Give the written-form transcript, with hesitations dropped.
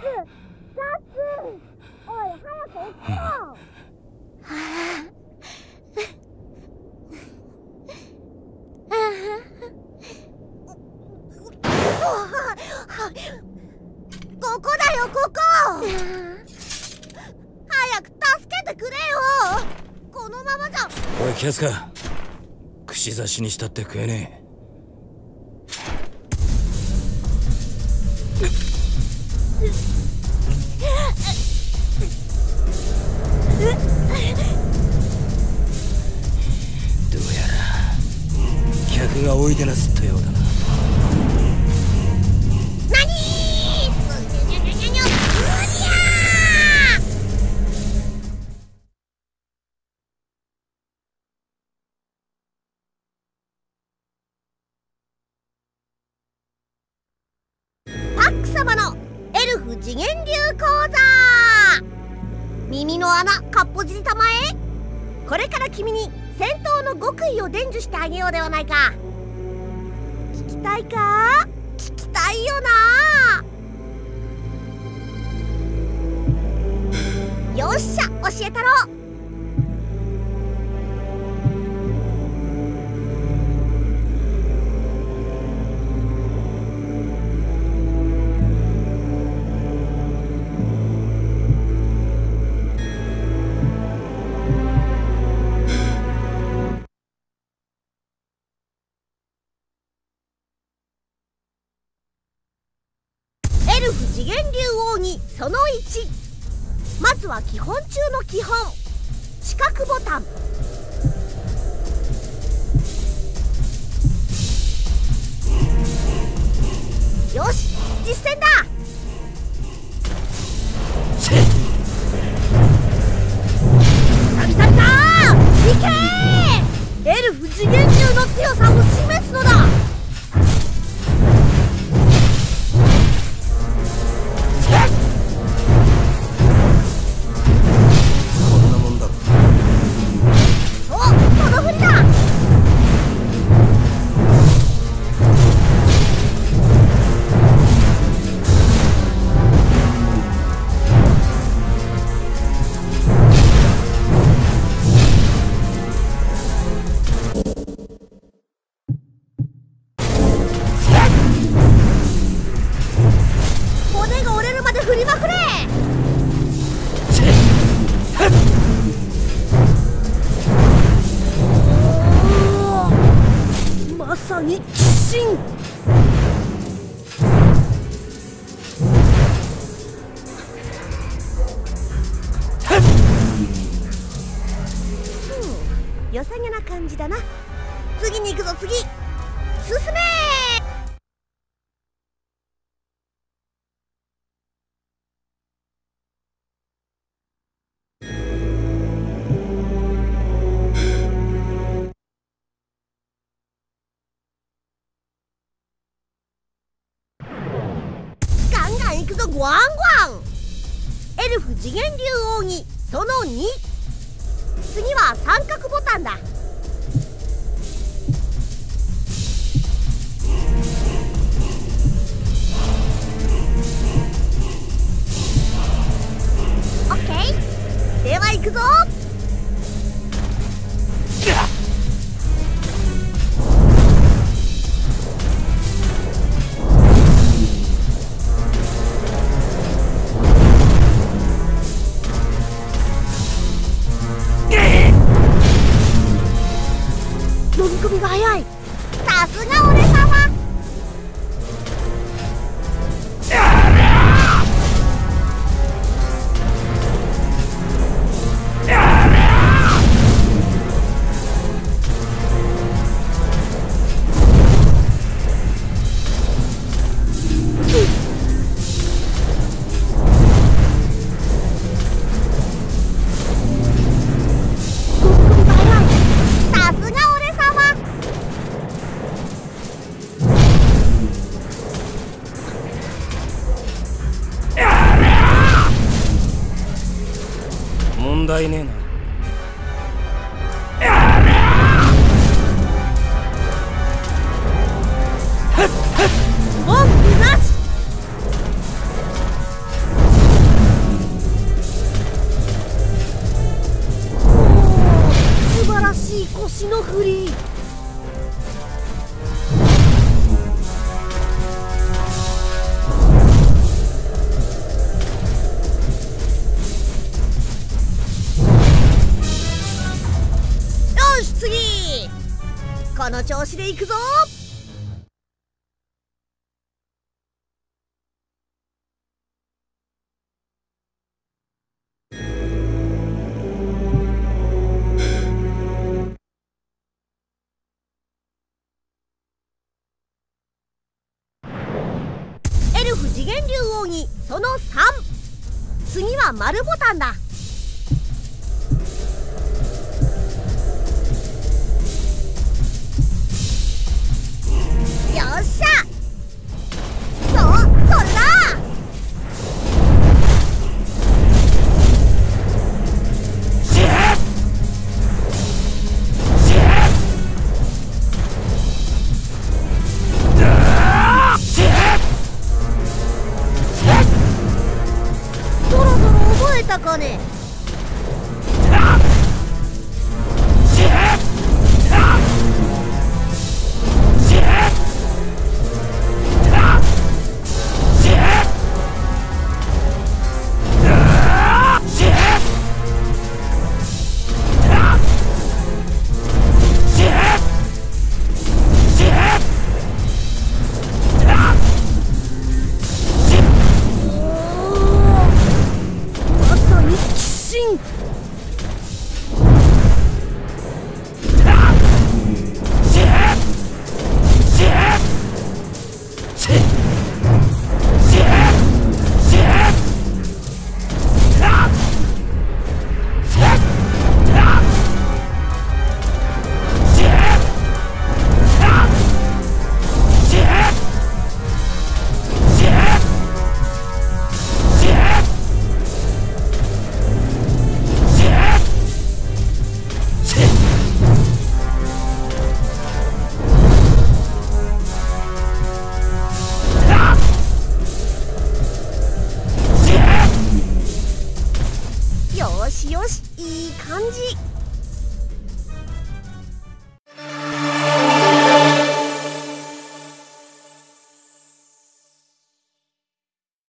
刺！おい、早く行こう！ ここだよ、ここ！早く助けてくれよ！このままじゃ。おい、キャスカ、串刺しにしたって食えねえ。どうやら客がおいでなすったようだな。 次元流講座、耳の穴かっぽじり玉へ。これから君に戦闘の極意を伝授してあげようではないか。聞きたいか？聞きたいよな。よっしゃ、教えたろう。 次元流奥義その1、まずは基本中の基本、四角ボタン。よし、実践だ。来た来た来た、行けー！エルフ次元流の強さを示すのだ。 良さげな感じだな。次に行くぞ、次。進めー。ガンガン行くぞ、ゴワンゴワン。エルフ次元流奥義その2。 次は三角ボタンだ。オッケー。では行くぞ。問題ねえな。 文句なし。の調子で行くぞ。エルフ次元竜王にその3。次は丸ボタンだ。よっしゃ！それだ！そろそろ覚えたかね？よしよし、いい感じ。